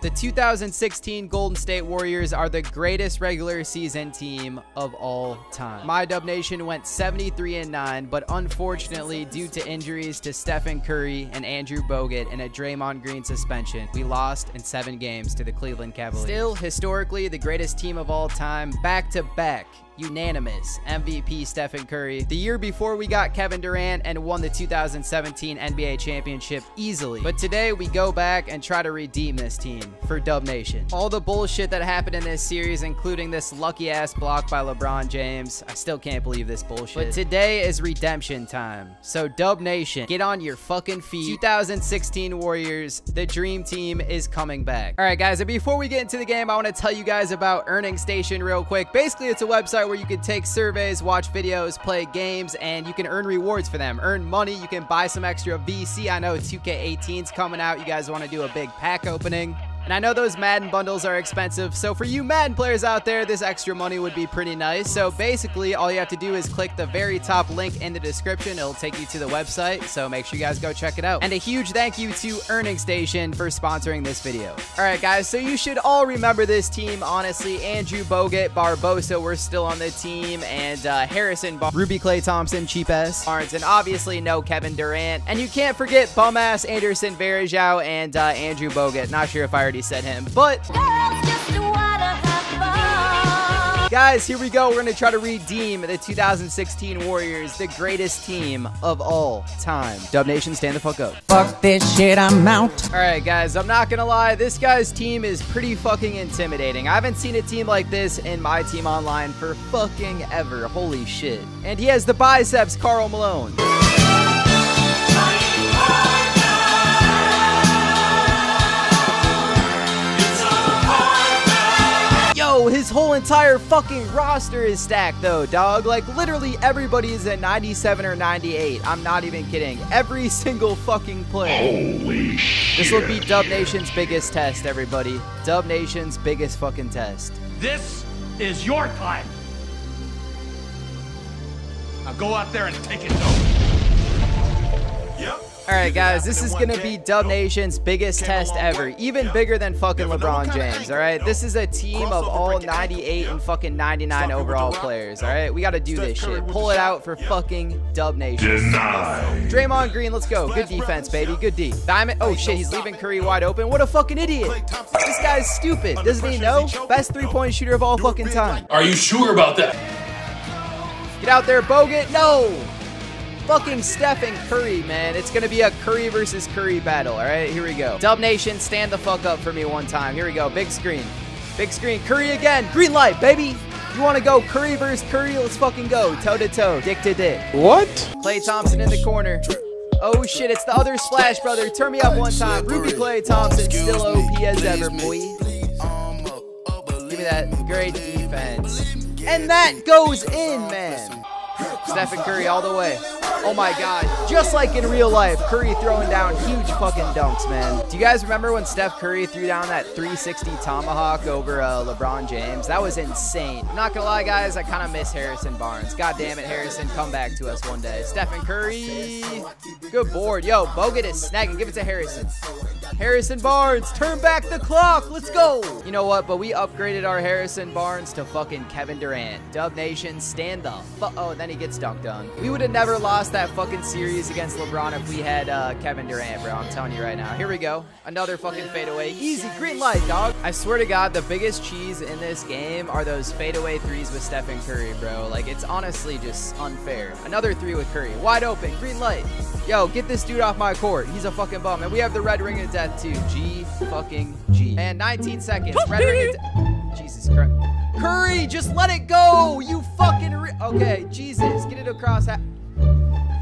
The 2016 Golden State Warriors are the greatest regular season team of all time. My Dub Nation went 73-9, but unfortunately, due to injuries to Stephen Curry and Andrew Bogut and a Draymond Green suspension, we lost in 7 games to the Cleveland Cavaliers. Still, historically, the greatest team of all time, back-to-back. Unanimous MVP Stephen Curry. The year before we got Kevin Durant and won the 2017 NBA championship easily. But today we go back and try to redeem this team for Dub Nation. All the bullshit that happened in this series, including this lucky ass block by LeBron James. I still can't believe this bullshit. But today is redemption time. So Dub Nation, get on your fucking feet. 2016 Warriors, the dream team is coming back. All right guys, and before we get into the game, I want to tell you guys about Earning Station real quick. Basically, it's a website where you can take surveys, watch videos, play games, and you can earn rewards for them. Earn money, you can buy some extra VC. I know 2K18's coming out. You guys want to do a big pack opening. And I know those Madden bundles are expensive, so for you Madden players out there, this extra money would be pretty nice. So basically, all you have to do is click the very top link in the description. It'll take you to the website, so make sure you guys go check it out. And a huge thank you to Earning Station for sponsoring this video. All right, guys, so you should all remember this team, honestly. Andrew Bogut, Barbosa were still on the team, and Harrison Barnes, Ruby Klay Thompson, cheap-ass Barnes, and obviously no Kevin Durant. And you can't forget bum-ass Anderson Varejão and Andrew Bogut. Not sure if I already said him, but guys, here we go. We're gonna try to redeem the 2016 Warriors, the greatest team of all time. Dub Nation, stand the fuck up. Fuck this shit, I'm out. All right, guys, I'm not gonna lie. This guy's team is pretty fucking intimidating. I haven't seen a team like this in my team online for fucking ever. Holy shit. And he has the biceps, Karl Malone. His whole entire fucking roster is stacked though, dog. Like literally everybody is at 97 or 98. I'm not even kidding. Every single fucking player. Holy shit. This will be Dub Nation's biggest test, everybody. Dub Nation's biggest fucking test. This is your time. Now go out there and take it though. Yep. All right, guys, this is going to be Dub Nation's biggest test ever, even bigger than fucking LeBron James, all right? This is a team of all 98 and fucking 99 overall players, all right? We got to do this shit. Pull it out for fucking Dub Nation. Draymond Green, let's go. Good defense, baby. Good D. Diamond. Oh, shit, he's leaving Curry wide open. What a fucking idiot. This guy's stupid. Doesn't he know? Best three-point shooter of all fucking time. Are you sure about that? Get out there, Bogut. No. Fucking Stephen Curry, man. It's gonna be a Curry versus Curry battle. All right, here we go. Dub Nation, stand the fuck up for me one time. Here we go. Big screen. Big screen. Curry again. Green light, baby. You wanna go Curry versus Curry? Let's fucking go. Toe to toe. Dick to dick. What? Klay Thompson in the corner. Oh shit, it's the other Splash Brother. Turn me up one time. Ruby Klay Thompson still OP as ever, boy. Give me that great defense. And that goes in, man. Stephen Curry all the way. Oh my god, just like in real life, Curry throwing down huge fucking dunks, man. Do you guys remember when Steph Curry threw down that 360 tomahawk over LeBron James? That was insane. I'm not gonna lie, guys, I kind of miss Harrison Barnes. God damn it, Harrison, come back to us one day. Stephen Curry, good board. Yo, Bogut is snagging, give it to Harrison. Harrison Barnes, turn back the clock, let's go. You know what, but we upgraded our Harrison Barnes to fucking Kevin Durant. Dub Nation, stand the fuck. Oh, and then he gets dunked on. We would have never lost that fucking series against LeBron if we had Kevin Durant, bro. I'm telling you right now. Here we go. Another fucking fadeaway. Easy. Green light, dog. I swear to God, the biggest cheese in this game are those fadeaway threes with Stephen Curry, bro. Like, it's honestly just unfair. Another three with Curry. Wide open. Green light. Yo, get this dude off my court. He's a fucking bum. And we have the Red Ring of Death, too. G fucking G. And 19 seconds. Red Ring of Death. Jesus Christ. Curry, just let it go. You fucking... Okay, Jesus. Get it across...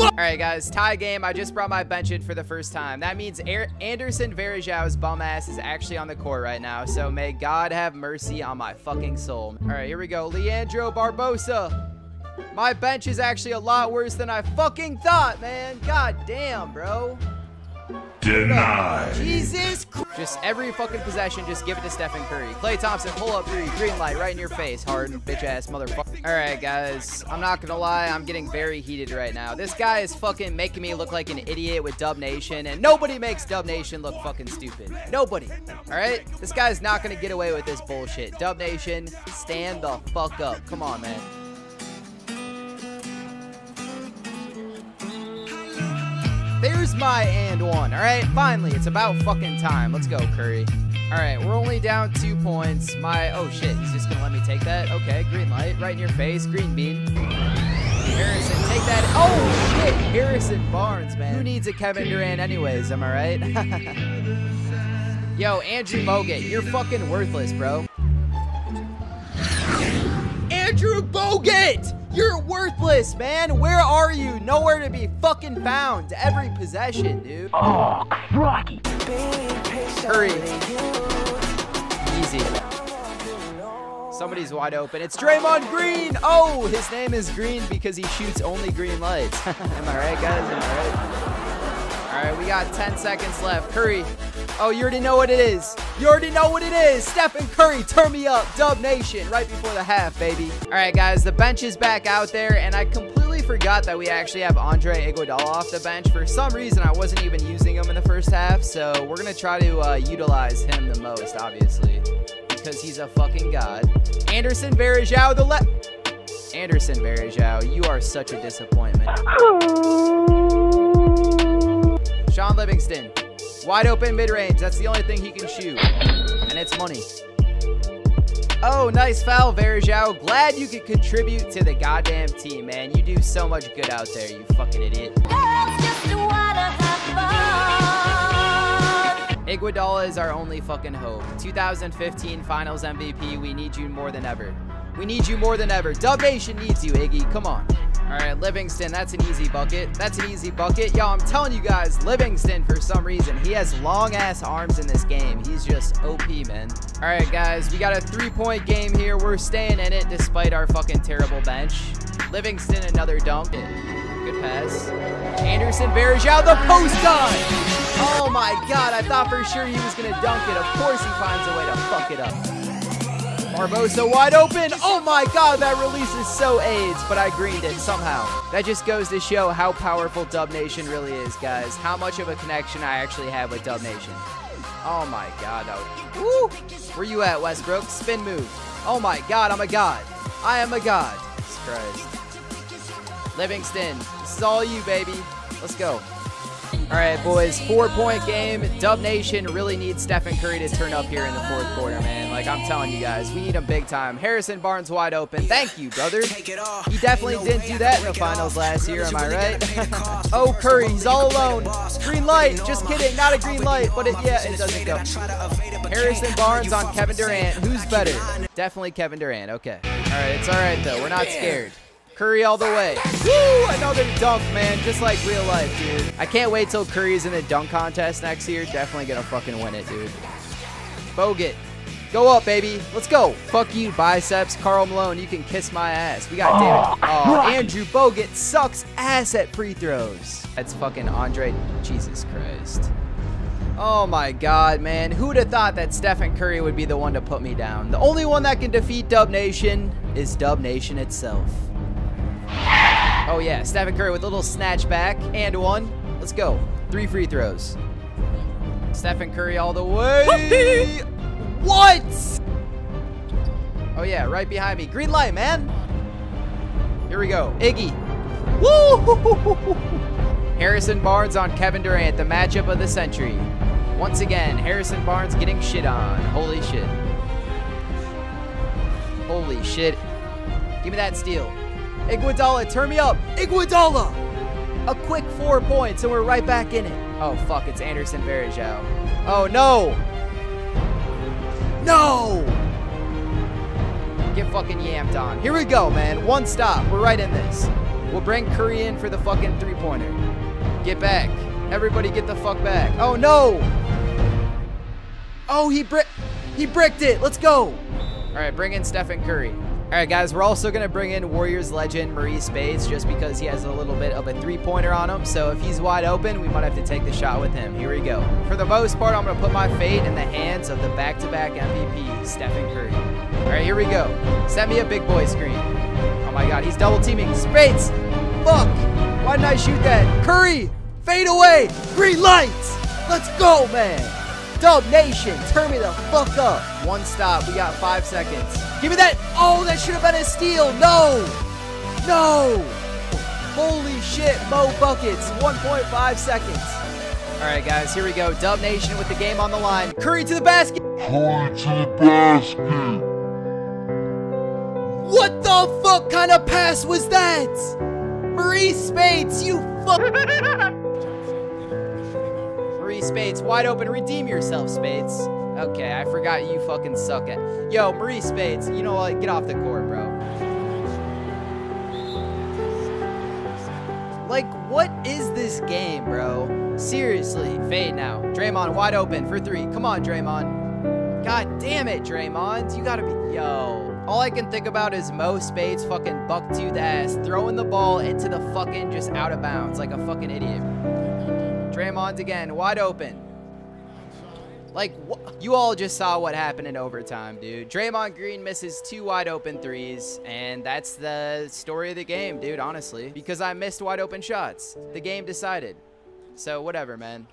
All right, guys, tie game. I just brought my bench in for the first time. That means Anderson Varejão's bum ass is actually on the court right now, so may God have mercy on my fucking soul. All right, here we go. Leandro Barbosa. My bench is actually a lot worse than I fucking thought, man. God damn, bro. Denied. Jesus Christ. Just every fucking possession, just give it to Stephen Curry. Klay Thompson, pull up three. Green light right in your face, Harden, bitch ass motherfucker. Alright, guys. I'm not gonna lie. I'm getting very heated right now. This guy is fucking making me look like an idiot with Dub Nation, and nobody makes Dub Nation look fucking stupid. Nobody. Alright? This guy's not gonna get away with this bullshit. Dub Nation, stand the fuck up. Come on, man. There's my and one, alright? Finally, it's about fucking time. Let's go, Curry. Alright, we're only down 2 points. My, oh shit, he's just gonna let me take that? Okay, green light, right in your face, green bean. Harrison, take that. Oh shit, Harrison Barnes, man. Who needs a Kevin Durant anyways, am I right? Yo, Andrew Bogut, you're fucking worthless, bro. Andrew Bogut! You're worthless, man. Where are you? Nowhere to be fucking found. Every possession, dude. Oh, crikey. Hurry. Easy. Somebody's wide open. It's Draymond Green. Oh, his name is Green because he shoots only green lights. Am I right, guys? Am I right? All right, we got 10 seconds left. Curry. Oh, you already know what it is. You already know what it is. Stephen Curry, turn me up. Dub Nation, right before the half, baby. All right, guys, the bench is back out there, and I completely forgot that we actually have Andre Iguodala off the bench. For some reason, I wasn't even using him in the first half, so we're going to try to utilize him the most, obviously, because he's a fucking god. Anderson Varejão, the left. Anderson Varejão, you are such a disappointment. John Livingston. Wide open mid-range. That's the only thing he can shoot. And it's money. Oh, nice foul, Varejão. Glad you could contribute to the goddamn team, man. You do so much good out there, you fucking idiot. Iguodala is our only fucking hope. 2015 Finals MVP. We need you more than ever. We need you more than ever. Dub Nation needs you, Iggy. Come on. All right, Livingston, that's an easy bucket. That's an easy bucket. Yo, I'm telling you guys, Livingston, for some reason, he has long-ass arms in this game. He's just OP, man. All right, guys, we got a three-point game here. We're staying in it despite our fucking terrible bench. Livingston, another dunk. Good pass. Anderson Varejão, the post on! Oh, my God, I thought for sure he was going to dunk it. Of course he finds a way to fuck it up. Barbosa wide open. Oh my god, that release is so AIDS, but I greened it somehow. That just goes to show how powerful Dub Nation really is, guys. How much of a connection I actually have with Dub Nation. Oh my god. Woo! Where you at, Westbrook? Spin move. Oh my god, I'm a god. I am a god. Jesus Christ. Livingston, this is all you, baby. Let's go. Alright, boys, 4-point game. Dub Nation really needs Stephen Curry to turn up here in the fourth quarter, man. Like, I'm telling you guys, we need him big time. Harrison Barnes wide open. Thank you, brother. He definitely didn't do that in the finals last year, am I right? Oh, Curry, he's all alone. Green light. Just kidding. Not a green light, but it doesn't go. Harrison Barnes on Kevin Durant. Who's better? Definitely Kevin Durant. Okay. Alright, it's alright, though. We're not scared. Curry all the way. Woo! Another dunk, man. Just like real life, dude. I can't wait till Curry's in the dunk contest next year. Definitely gonna fucking win it, dude. Bogut. Go up, baby. Let's go. Fuck you, biceps. Karl Malone, you can kiss my ass. We got David. Oh, Andrew Bogut sucks ass at free throws. That's fucking Andre. Jesus Christ. Oh my god, man. Who would have thought that Stephen Curry would be the one to put me down? The only one that can defeat Dub Nation is Dub Nation itself. Oh yeah, Stephen Curry with a little snatch back and one. Let's go. 3 free throws. Stephen Curry all the way. Whoopee! What? Oh yeah, right behind me. Green light, man. Here we go. Iggy. Woo! Harrison Barnes on Kevin Durant, the matchup of the century. Once again, Harrison Barnes getting shit on. Holy shit. Holy shit. Give me that steal. Iguodala, turn me up. Iguodala! A quick 4 points, and we're right back in it. Oh, fuck, it's Anderson Varejão. Oh, no! No! Get fucking yamped on. Here we go, man. One stop. We're right in this. We'll bring Curry in for the fucking three-pointer. Get back. Everybody get the fuck back. Oh, no! Oh, he bricked it. Let's go. All right, bring in Stephen Curry. All right, guys, we're also going to bring in Warriors legend Marie Spades just because he has a little bit of a three-pointer on him. So if he's wide open, we might have to take the shot with him. Here we go. For the most part, I'm going to put my fate in the hands of the back-to-back MVP, Stephen Curry. All right, here we go. Send me a big boy screen. Oh, my God, he's double-teaming. Spades! Fuck! Why didn't I shoot that? Curry! Fade away! Green lights! Let's go, man! Dub Nation, turn me the fuck up. One stop, we got 5 seconds. Give me that, oh, that should have been a steal. No, no. Holy shit, Mo Buckets, 1.5 seconds. All right, guys, here we go. Dub Nation with the game on the line. Curry to the basket. Curry to the basket. What the fuck kind of pass was that? Maurice Spades, you fuck. Spades, wide open, redeem yourself, Spades. Okay, I forgot you fucking suck at. Yo, Marie Spades, you know what? Get off the court, bro. Like, what is this game, bro? Seriously, fade now. Draymond, wide open for three. Come on, Draymond. God damn it, Draymond. You gotta be, yo. All I can think about is Mo Spades fucking buck-toothed ass throwing the ball into the fucking just out of bounds like a fucking idiot. Draymond again, wide open. Like, you all just saw what happened in overtime, dude. Draymond Green misses 2 wide open threes, and that's the story of the game, dude, honestly. Because I missed wide open shots. The game decided. So, whatever, man.